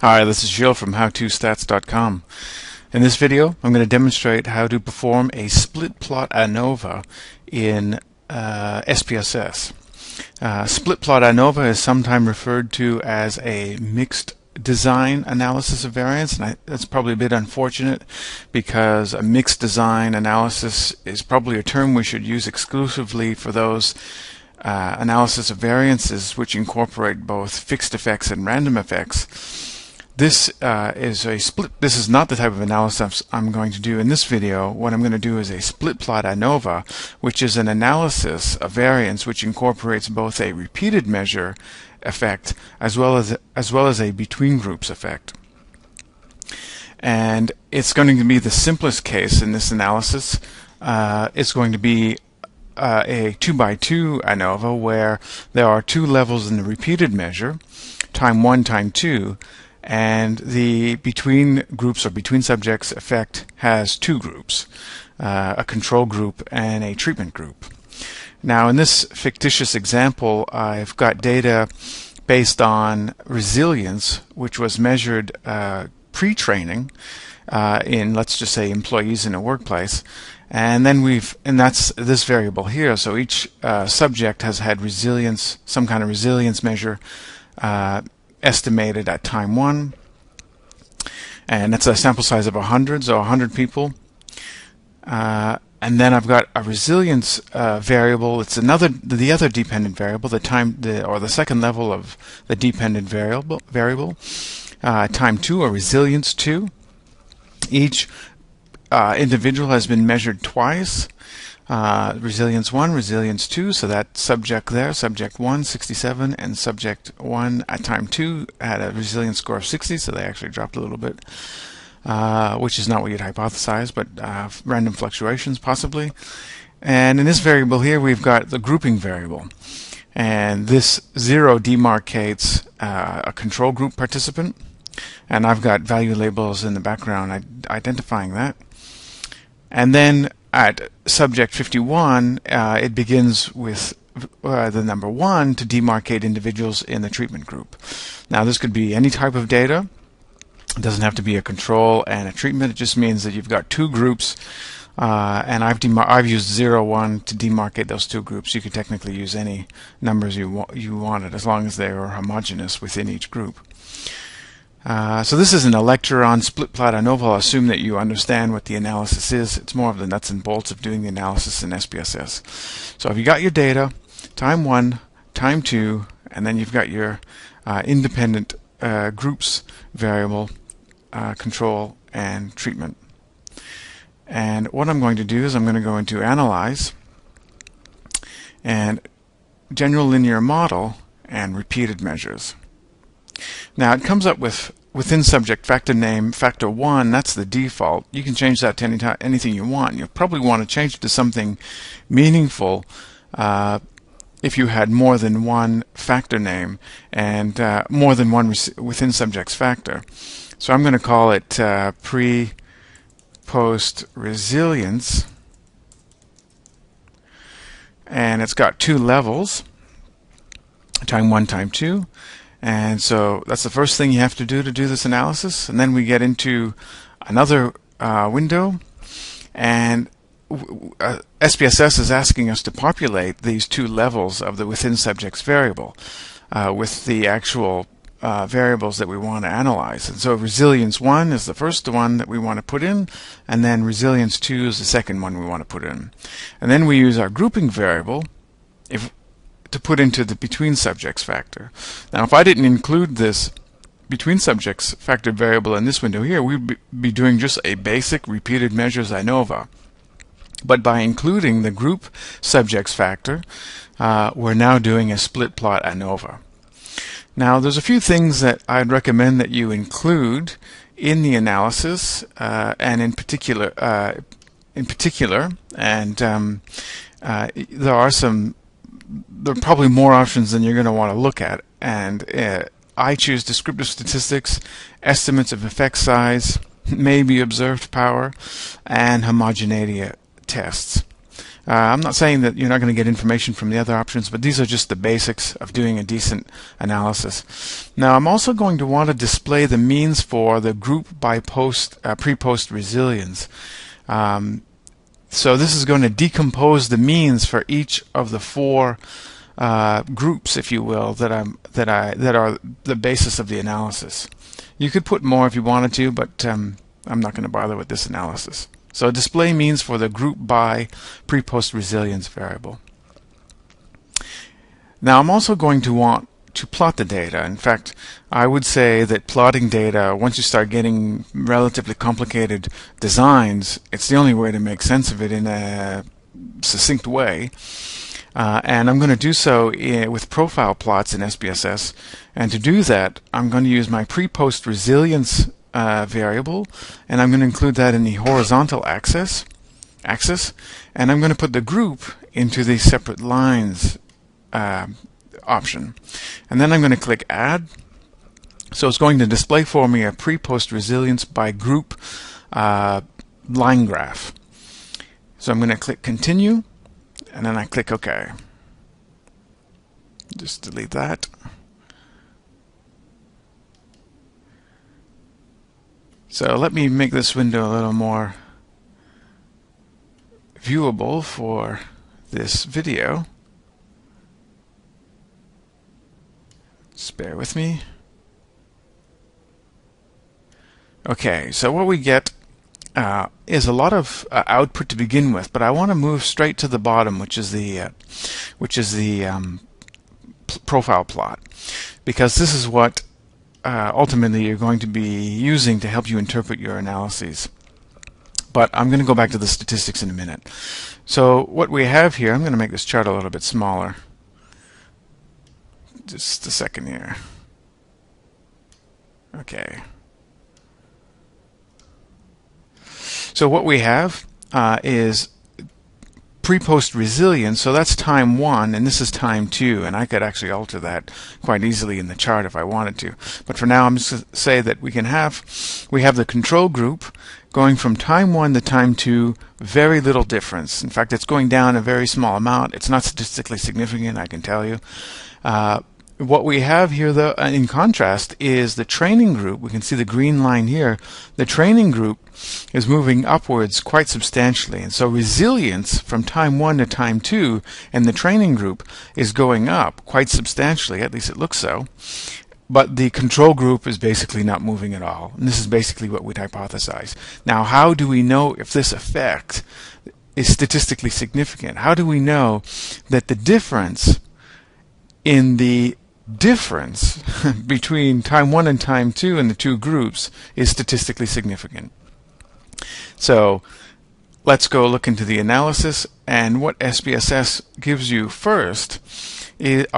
Hi, this is Gilles from HowToStats.com. In this video, I'm going to demonstrate how to perform a split plot ANOVA in SPSS. Split plot ANOVA is sometimes referred to as a mixed design analysis of variance, and that's probably a bit unfortunate because a mixed design analysis is probably a term we should use exclusively for those analysis of variances which incorporate both fixed effects and random effects. This is not the type of analysis I'm going to do in this video. What I'm going to do is a split plot ANOVA, which is an analysis of variance which incorporates both a repeated measure effect as well as a between groups effect. And it's going to be the simplest case in this analysis. It's going to be a 2x2 ANOVA where there are two levels in the repeated measure, time 1, time 2, and the between groups or between subjects effect has two groups, a control group and a treatment group. Now in this fictitious example, I've got data based on resilience, which was measured pre-training in, let's just say, employees in a workplace, and then that's this variable here. So each subject has had resilience, some kind of resilience measure estimated at time 1, and that's a sample size of 100, so 100 people. And then I've got a resilience variable. It's the other dependent variable, the second level of the dependent variable, time 2 or resilience 2. Each individual has been measured twice. Resilience 1, resilience 2, so that subject there, subject 1, 67, and subject 1 at time 2 had a resilience score of 60, so they actually dropped a little bit, which is not what you'd hypothesize, but random fluctuations possibly. And in this variable here, we've got the grouping variable. And this 0 demarcates a control group participant, and I've got value labels in the background identifying that. And then at subject 51, it begins with the number 1 to demarcate individuals in the treatment group. Now this could be any type of data. It doesn't have to be a control and a treatment. It just means that you've got two groups, and I've used 0, 1 to demarcate those two groups. You could technically use any numbers you wanted, as long as they are homogeneous within each group. So this isn't a lecture on split plot ANOVA. I'll assume that you understand what the analysis is. It's more of the nuts and bolts of doing the analysis in SPSS. So if you got your data, time 1, time 2, and then you've got your independent groups variable, control, and treatment. And what I'm going to do is I'm going to go into Analyze, and General Linear Model, and Repeated Measures. Now it comes up with within subject factor name factor 1. That's the default. You can change that to anything you want. You'll probably want to change it to something meaningful if you had more than one factor name and more than one within subjects factor. So I'm going to call it pre-post resilience, and it's got two levels, time 1, time 2. And so that's the first thing you have to do this analysis. And then we get into another window, and SPSS is asking us to populate these two levels of the within subjects variable with the actual variables that we want to analyze. And so resilience 1 is the first one that we want to put in, and then resilience 2 is the second one we want to put in. And then we use our grouping variable to put into the between subjects factor. Now if I didn't include this between subjects factor variable in this window here, we'd be doing just a basic repeated measures ANOVA. But by including the group subjects factor, we're now doing a split plot ANOVA. Now there's a few things that I'd recommend that you include in the analysis, and in particular, there are probably more options than you're going to want to look at, and I choose descriptive statistics, estimates of effect size, maybe observed power, and homogeneity tests. I'm not saying that you're not going to get information from the other options, but these are just the basics of doing a decent analysis. Now I'm also going to want to display the means for the group by post, pre-post resilience. So this is going to decompose the means for each of the four groups, if you will, that are the basis of the analysis. You could put more if you wanted to, but I'm not going to bother with this analysis. So display means for the group by pre-post resilience variable. Now I'm also going to want to plot the data. In fact, I would say that plotting data, once you start getting relatively complicated designs, it's the only way to make sense of it in a succinct way. And I'm going to do so with profile plots in SPSS. And to do that, I'm going to use my pre-post resilience variable, and I'm going to include that in the horizontal axis, and I'm going to put the group into the separate lines option. And then I'm going to click Add. So it's going to display for me a pre-post resilience by group line graph. So I'm going to click Continue, and then I click OK. Just delete that. So let me make this window a little more viewable for this video. Just bear with me. Okay, so what we get is a lot of output to begin with, but I want to move straight to the bottom, which is the profile plot, because this is what ultimately you're going to be using to help you interpret your analyses. But I'm going to go back to the statistics in a minute. So what we have here, I'm going to make this chart a little bit smaller. Just a second here. Okay. So what we have is pre-post resilience, so that's time 1 and this is time 2, and I could actually alter that quite easily in the chart if I wanted to. But for now I'm just going to say that we have the control group going from time 1 to time 2, very little difference. In fact, it's going down a very small amount. It's not statistically significant, I can tell you. What we have here, though, in contrast, is the training group. We can see the green line here. The training group is moving upwards quite substantially, and so resilience from time 1 to time 2 and the training group is going up quite substantially, at least it looks so, but the control group is basically not moving at all, and this is basically what we'd hypothesize. Now, how do we know if this effect is statistically significant? How do we know that the difference in the difference between time 1 and time 2 in the two groups is statistically significant? So let's go look into the analysis, and what SPSS gives you first are